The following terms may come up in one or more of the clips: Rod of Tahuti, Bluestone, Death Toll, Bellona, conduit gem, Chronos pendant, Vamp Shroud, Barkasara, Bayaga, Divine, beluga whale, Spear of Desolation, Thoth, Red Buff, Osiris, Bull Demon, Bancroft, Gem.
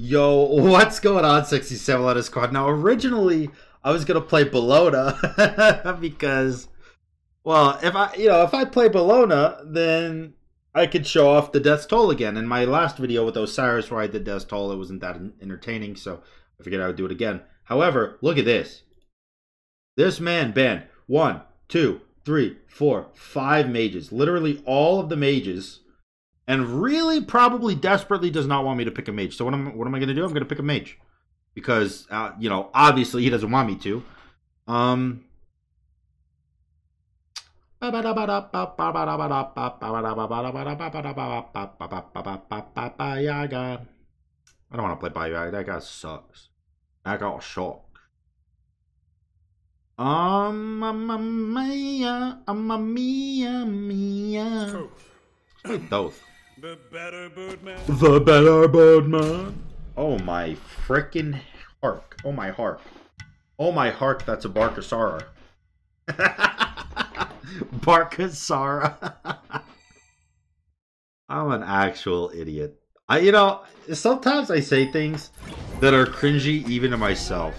Yo, what's going on, 67 Letter Squad? Now, originally, I was going to play Bellona because, well, if I play Bellona, then I could show off the Death Toll again. In my last video with Osiris where I did Death Toll, it wasn't that entertaining, so I figured I would do it again. However, look at this. This man banned 1, 2, 3, 4, 5 mages. Literally all of the mages. And really, probably, desperately does not want me to pick a mage. So what am I going to do? I'm going to pick a mage. Because, you know, obviously he doesn't want me to. I don't want to play Bayaga. That guy sucks. That guy was short. Thoth. The better birdman. The better birdman. Oh my frickin' hark. Oh my hark. Oh my hark, that's a Barkasara. Barkasara. I'm an actual idiot. You know, sometimes I say things that are cringy even to myself.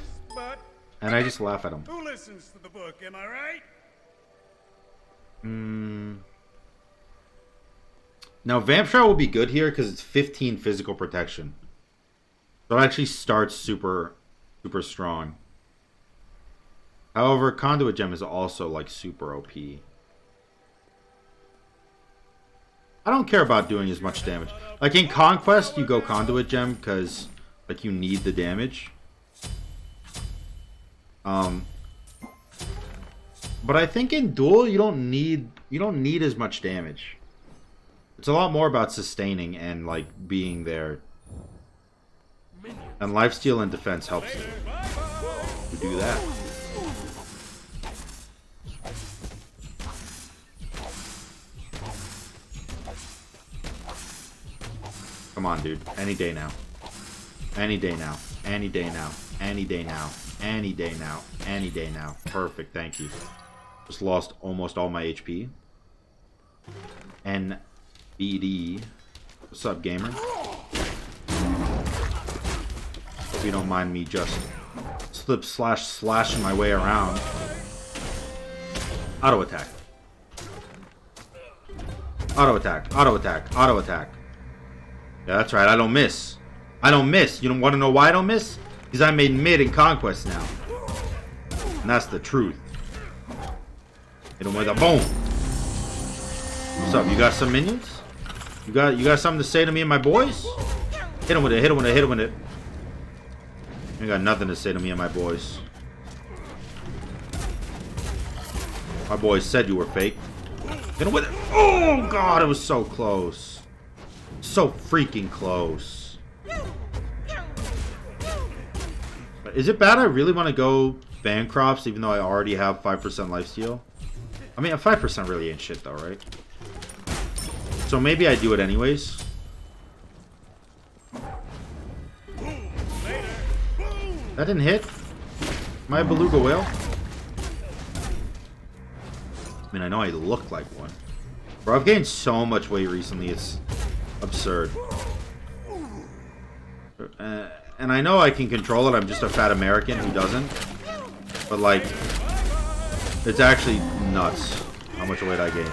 And I just laugh at them. Who listens to the book, am I right? Now, Vamp Shroud will be good here because it's 15 physical protection. So it actually starts super, super strong. However, Conduit Gem is also, like, super OP. I don't care about doing as much damage. Like, in Conquest, you go Conduit Gem because, like, you need the damage. But I think in Duel, you don't need as much damage. It's a lot more about sustaining and, like, being there. And lifesteal and defense helps you. We do that. Come on, dude. Any day now. Any day now. Any day now. Any day now. Any day now. Any day now. Perfect. Thank you. Just lost almost all my HP. And... BD. What's up, gamer? If you don't mind me just slashing my way around. Auto attack. Auto attack. Auto attack. Auto attack. Yeah, that's right. I don't miss. I don't miss. You don't want to know why I don't miss? Because I made mid in Conquest now. And that's the truth. Hit him with a boom. What's up? You got some minions? You got something to say to me and my boys? Hit him with it, hit him with it, hit him with it. You got nothing to say to me and my boys. My boys said you were fake. Hit him with it. Oh god, it was so close. So freaking close. Is it bad I really want to go Bancroft even though I already have 5% lifesteal? I mean, a 5% really ain't shit though, right? So maybe I do it anyways. That didn't hit. My beluga whale. I mean, I know I look like one. Bro, I've gained so much weight recently, it's absurd. And I know I can control it, I'm just a fat American who doesn't. But like, it's actually nuts how much weight I gained.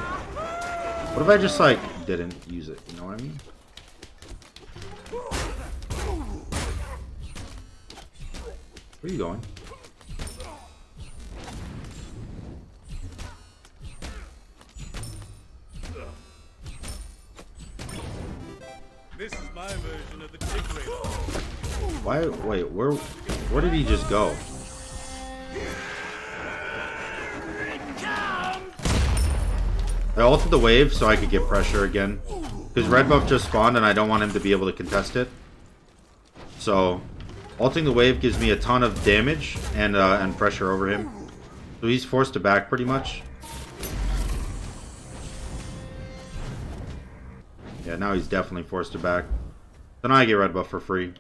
What if I just, like, didn't use it? You know what I mean? Where are you going? This is my version of the tick rate. Why? Wait, where did he just go? I ulted the wave so I could get pressure again. Because Red Buff just spawned and I don't want him to be able to contest it. So, ulting the wave gives me a ton of damage and pressure over him. So he's forced to back pretty much. Yeah, now he's definitely forced to back. Then I get Red Buff for free.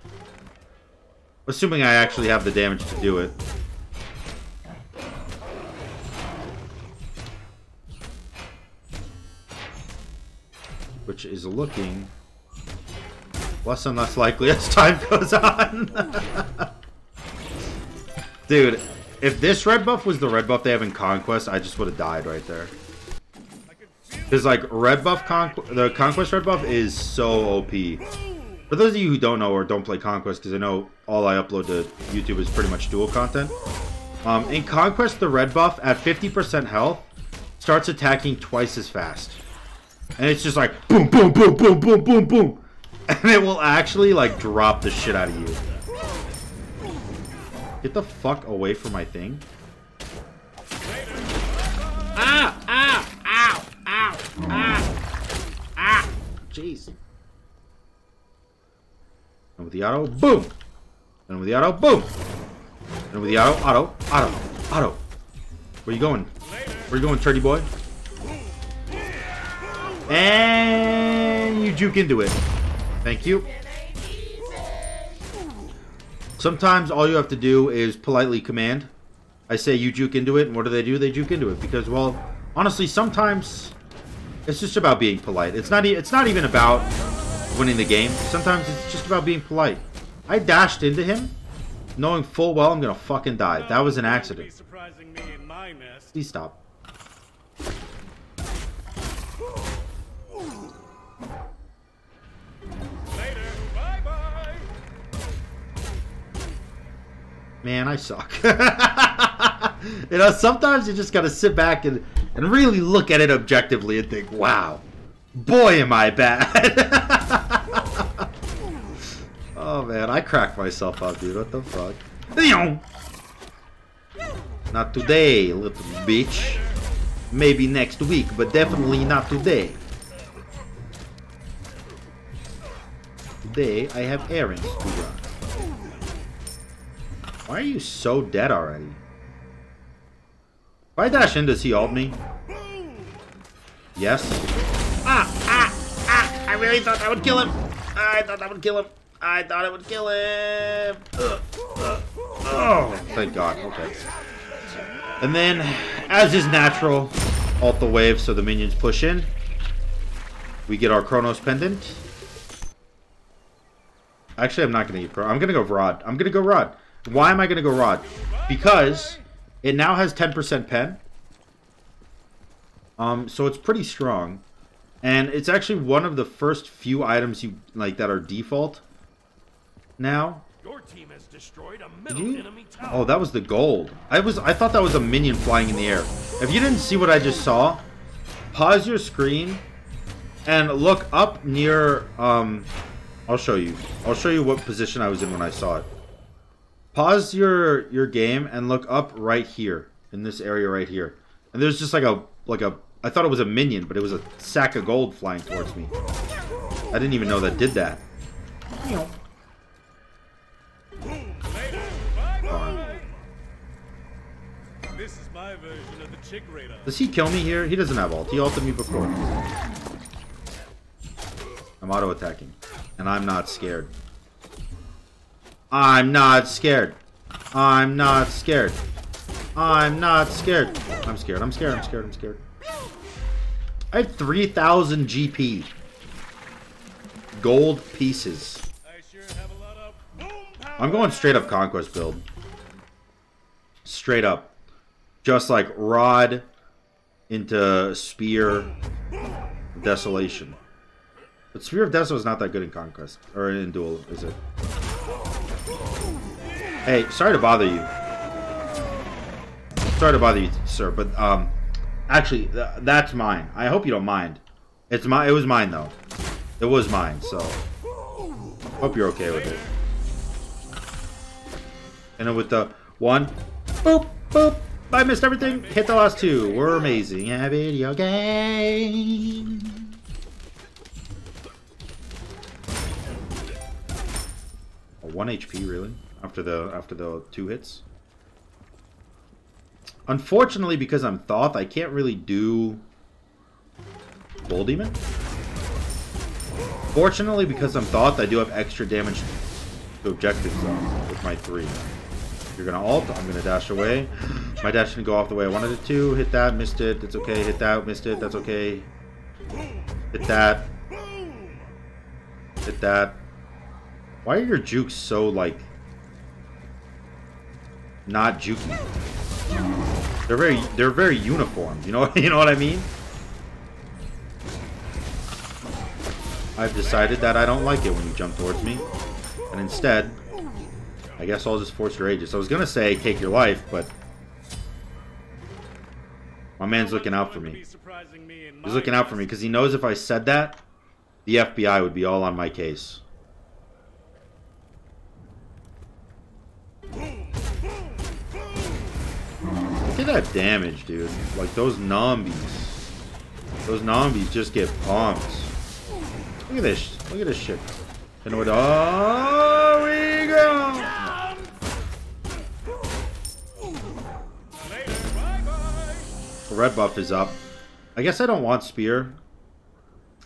Assuming I actually have the damage to do it. Which is looking less and less likely as time goes on. Dude, if this red buff was the red buff they have in Conquest, I just would have died right there. Because, like, red buff, the Conquest red buff is so OP. For those of you who don't know or don't play Conquest, because I know all I upload to YouTube is pretty much dual content. In Conquest, the red buff, at 50% health, starts attacking twice as fast. And it's just like, boom, boom, boom, boom, boom, boom, boom. And it will actually, like, drop the shit out of you. Get the fuck away from my thing. Ah! Ah! Ow! Ow! Ah! Ah! Jeez. And with the auto, boom! And with the auto, boom! And with the auto, auto, auto, auto. Where you going? Where you going, turkey boy? And you juke into it. Thank you. Sometimes all you have to do is politely command. I say you juke into it, and what do? They juke into it because, well, honestly, sometimes it's just about being polite. It's not even about winning the game. Sometimes it's just about being polite. I dashed into him, knowing full well I'm gonna fucking die. That was an accident. Please stop. Man, I suck. You know, sometimes you just gotta sit back and really look at it objectively and think, wow, boy am I bad. Oh man, I cracked myself up, dude. What the fuck? Not today, little bitch. Maybe next week, but definitely not today. Today, I have errands to run. Why are you so dead already? If I dash in, does he ult me? Yes. Ah! Ah! Ah! I really thought that would kill him! I thought that would kill him! I thought it would kill him! Oh! Thank God. Okay. And then, as is natural, ult the wave so the minions push in. We get our Chronos pendant. Actually, I'm not going to get Chronos. I'm going to go Rod. I'm going to go Rod. Why am I going to go Rod? Because it now has 10% pen. So it's pretty strong. And it's actually one of the first few items you like that are default now. Your team has destroyed a middle enemy tower. Oh, that was the gold. I thought that was a minion flying in the air. If you didn't see what I just saw, pause your screen and look up near I'll show you what position I was in when I saw it. Pause your game and look up right here, in this area right here. And there's just like a, I thought it was a minion, but it was a sack of gold flying towards me. I didn't even know that did that. This is my version of the chick radar. Does he kill me here? He doesn't have ult. He ulted me before. I'm auto attacking, and I'm not scared. I'm not scared. I'm not scared. I'm not scared. I'm scared. I'm scared. I'm scared. I'm scared. I have 3,000 GP. Gold pieces. I'm going straight up Conquest build. Straight up. Just like Rod into Spear of Desolation. But Spear of Desolation is not that good in Conquest. Or in Duel, is it? Hey, sorry to bother you. Sorry to bother you, sir, but actually, that's mine. I hope you don't mind. It's my. It was mine though. It was mine. So, hope you're okay with it. And then with the one, boop boop. I missed everything. Hit the last two. We're amazing at video games. Oh, 1 HP, really? After the 2 hits. Unfortunately, because I'm Thoth, I can't really do Bull Demon. Fortunately, because I'm Thoth, I do have extra damage to objectives though, with my 3. You're gonna ult. I'm gonna dash away. My dash didn't go off the way I wanted it to. Hit that, missed it. That's okay. Hit that, missed it. That's okay. Hit that. Hit that. Why are your jukes so, like, not juking? They're very uniform. You know what I mean? I've decided that I don't like it when you jump towards me, and instead, I guess I'll just force your Aegis. I was gonna say take your life, but my man's looking out for me. He's looking out for me because he knows if I said that, the FBI would be all on my case. Look at that damage, dude. Like, those zombies just get pumped. Look at this. Look at this shit. And what? Oh, we go. The red buff is up. I guess I don't want spear.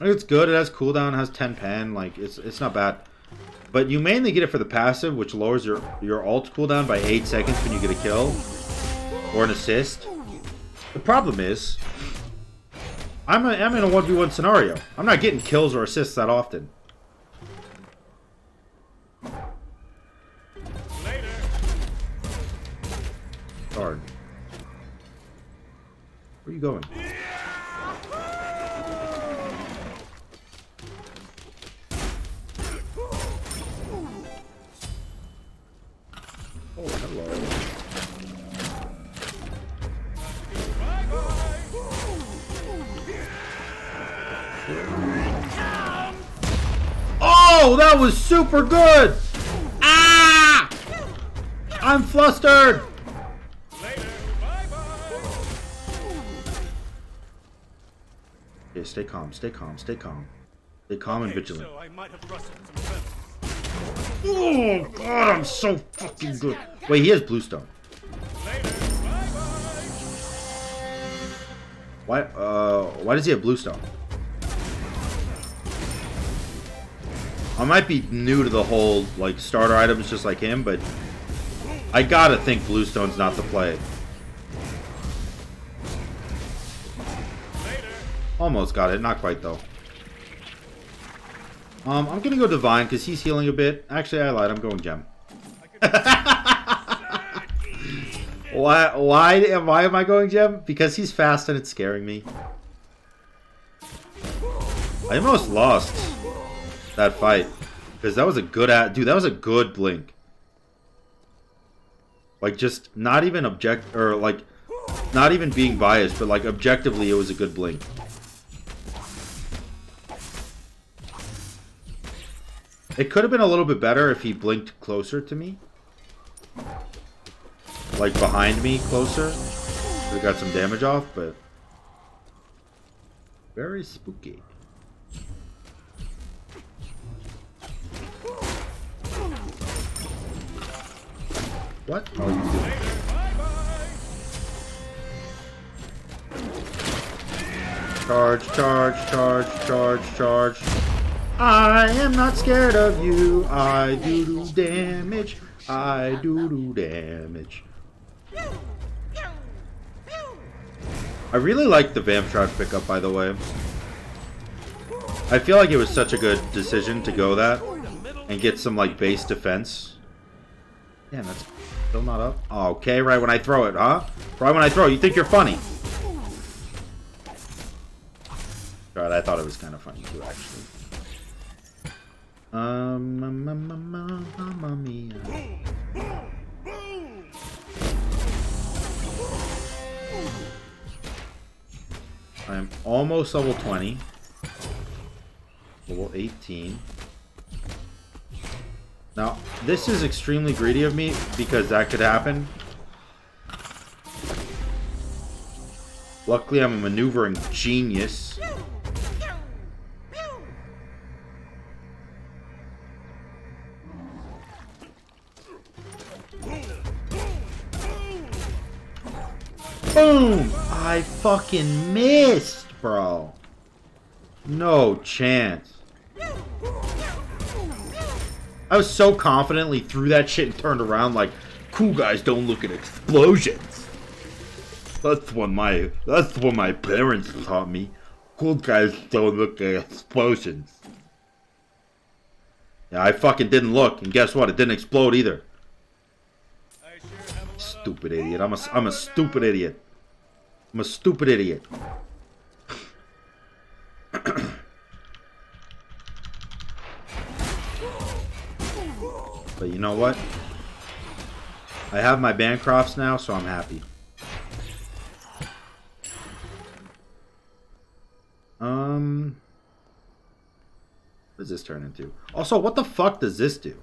It's good. It has cooldown. It has 10 pen. Like, it's not bad. But you mainly get it for the passive, which lowers your ult cooldown by 8 seconds when you get a kill or an assist. The problem is, I'm in a 1v1 scenario. I'm not getting kills or assists that often. Darn. Where are you going? Oh, hello. Oh, that was super good! Ah! I'm flustered! Later, bye bye. Okay, stay calm, stay calm, stay calm. Stay calm and vigilant. So I might have rustled some. Oh, God, I'm so fucking good. Wait, he has Bluestone. Later, bye bye. Why does he have Bluestone? I might be new to the whole, like, starter items just like him, but I gotta think Bluestone's not the play. Later. Almost got it. Not quite, though. I'm gonna go Divine, because he's healing a bit. Actually, I lied. I'm going Gem. Why am I going Gem? Because he's fast and it's scaring me. I almost lost that fight, because that was a good dude. That was a good blink. Like, just not even object, or like not even being biased, but like objectively, it was a good blink. It could have been a little bit better if he blinked closer to me, like behind me, closer. We got some damage off, but very spooky. What are you doing? Charge, charge, charge, charge, charge. I am not scared of you. I do damage. I do damage. I really like the Vamp Shroud pickup, by the way. I feel like it was such a good decision to go that and get some, like, base defense. Damn, that's still not up. Oh, okay, right when I throw it, huh? Right when I throw it, you think you're funny. God, I thought it was kind of funny too, actually. Mamma mia. I am almost level 20. Level 18. Now, this is extremely greedy of me, because that could happen. Luckily, I'm a maneuvering genius. Boom! I fucking missed, bro. No chance. I was so confidently threw that shit and turned around like, cool guys don't look at explosions. That's what my parents taught me. Cool guys don't look at explosions. Yeah, I fucking didn't look, and guess what? It didn't explode either. Stupid idiot. I'm a stupid idiot. I'm a stupid idiot. But you know what? I have my Bancrofts now, so I'm happy. What does this turn into? Also, what the fuck does this do?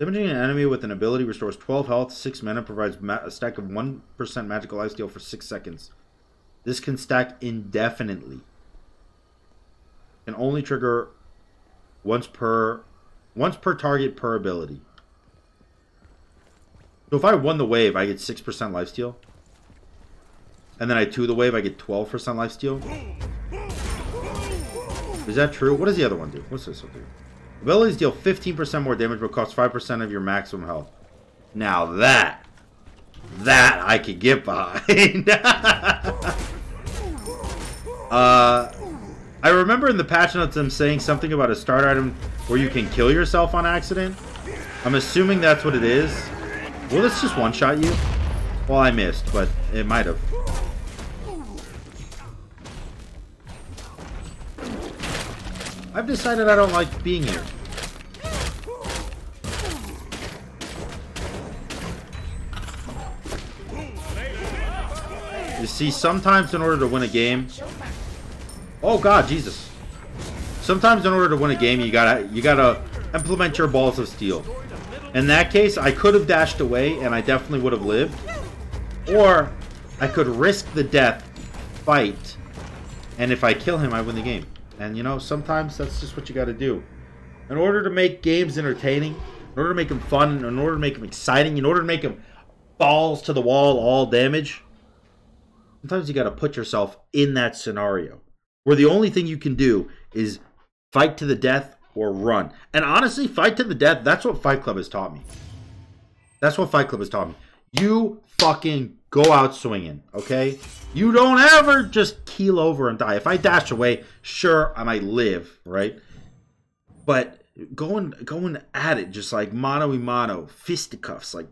Damaging an enemy with an ability restores 12 health, 6 mana, provides a stack of 1% magical lifesteal for 6 seconds. This can stack indefinitely. Can only trigger once per target per ability. So if I won the wave, I get 6% lifesteal. And then I 2 the wave, I get 12% lifesteal. Is that true? What does the other one do? What's this one do? Abilities deal 15% more damage, but cost 5% of your maximum health. Now that I could get behind. I remember in the patch notes them saying something about a starter item where you can kill yourself on accident. I'm assuming that's what it is. Will this just one-shot you? Well, I missed, but it might have. I've decided I don't like being here. You see, sometimes in order to win a game... Oh God, Jesus! Sometimes in order to win a game, you gotta implement your balls of steel. In that case, I could have dashed away, and I definitely would have lived, or I could risk the death fight, and if I kill him, I win the game. And you know, sometimes that's just what you gotta do. In order to make games entertaining, in order to make them fun, in order to make them exciting, in order to make them balls to the wall, all damage. Sometimes you gotta put yourself in that scenario, where the only thing you can do is fight to the death or run. And honestly, fight to the death, that's what Fight Club has taught me. That's what Fight Club has taught me. You fucking go out swinging, okay? You don't ever just keel over and die. If I dash away, sure, I might live, right? But going at it, just like mano-a-mano, fisticuffs, like...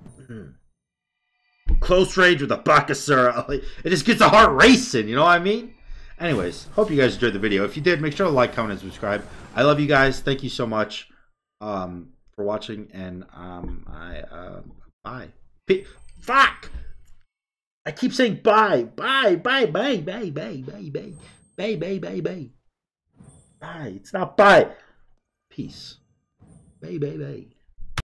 Close range with a Barkasara. Like, it just gets the heart racing, you know what I mean? Anyways, hope you guys enjoyed the video. If you did, make sure to like, comment, and subscribe. I love you guys. Thank you so much for watching, and bye. Fuck! I keep saying bye, bye, bye, bye, bye, bye, bye, bye, bye, bye, bye, bye. Bye. It's not bye. Peace. Bye, bye, bye.